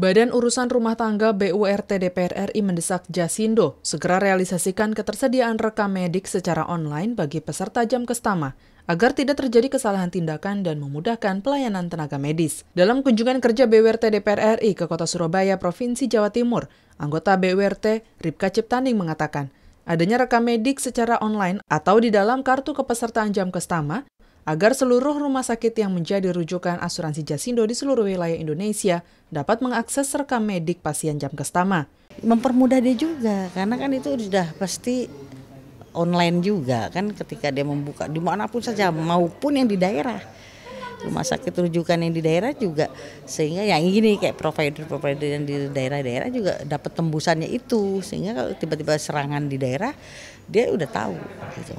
Badan Urusan Rumah Tangga BURT DPR RI mendesak Jasindo segera realisasikan ketersediaan rekam medik secara online bagi peserta Jamkestama agar tidak terjadi kesalahan tindakan dan memudahkan pelayanan tenaga medis. Dalam kunjungan kerja BURT DPR RI ke Kota Surabaya, Provinsi Jawa Timur, anggota BURT Ribka Ciptaning mengatakan, adanya rekam medik secara online atau di dalam kartu kepesertaan Jamkestama agar seluruh rumah sakit yang menjadi rujukan asuransi Jasindo di seluruh wilayah Indonesia dapat mengakses rekam medik pasien Jamkestama. Mempermudah dia juga, karena kan itu sudah pasti online juga kan ketika dia membuka dimanapun saja maupun yang di daerah. Rumah sakit rujukan yang di daerah juga, sehingga yang ini kayak provider yang di daerah-daerah juga dapat tembusannya itu, sehingga kalau tiba-tiba serangan di daerah dia udah tahu gitu.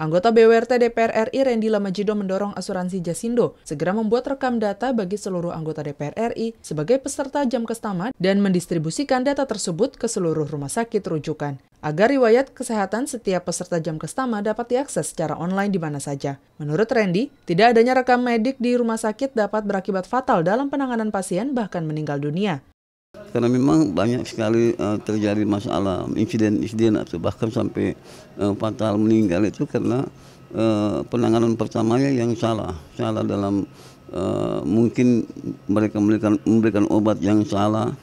Anggota BURT DPR RI Rendy Lamajido mendorong asuransi Jasindo segera membuat rekam data bagi seluruh anggota DPR RI sebagai peserta Jamkestama dan mendistribusikan data tersebut ke seluruh rumah sakit rujukan agar riwayat kesehatan setiap peserta Jamkestama dapat diakses secara online di mana saja. Menurut Rendy, tidak adanya rekam medik di rumah sakit dapat berakibat fatal dalam penanganan pasien bahkan meninggal dunia. Karena memang banyak sekali terjadi masalah insiden-insiden atau bahkan sampai fatal meninggal itu karena penanganan pertamanya yang salah dalam mungkin mereka memberikan obat yang salah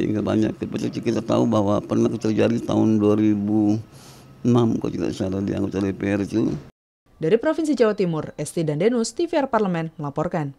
sehingga banyak. Seperti kita tahu bahwa pernah terjadi tahun 2006 kalau tidak salah di anggota DPR itu. Dari Provinsi Jawa Timur, Esti dan Denus, TVR Parlemen melaporkan.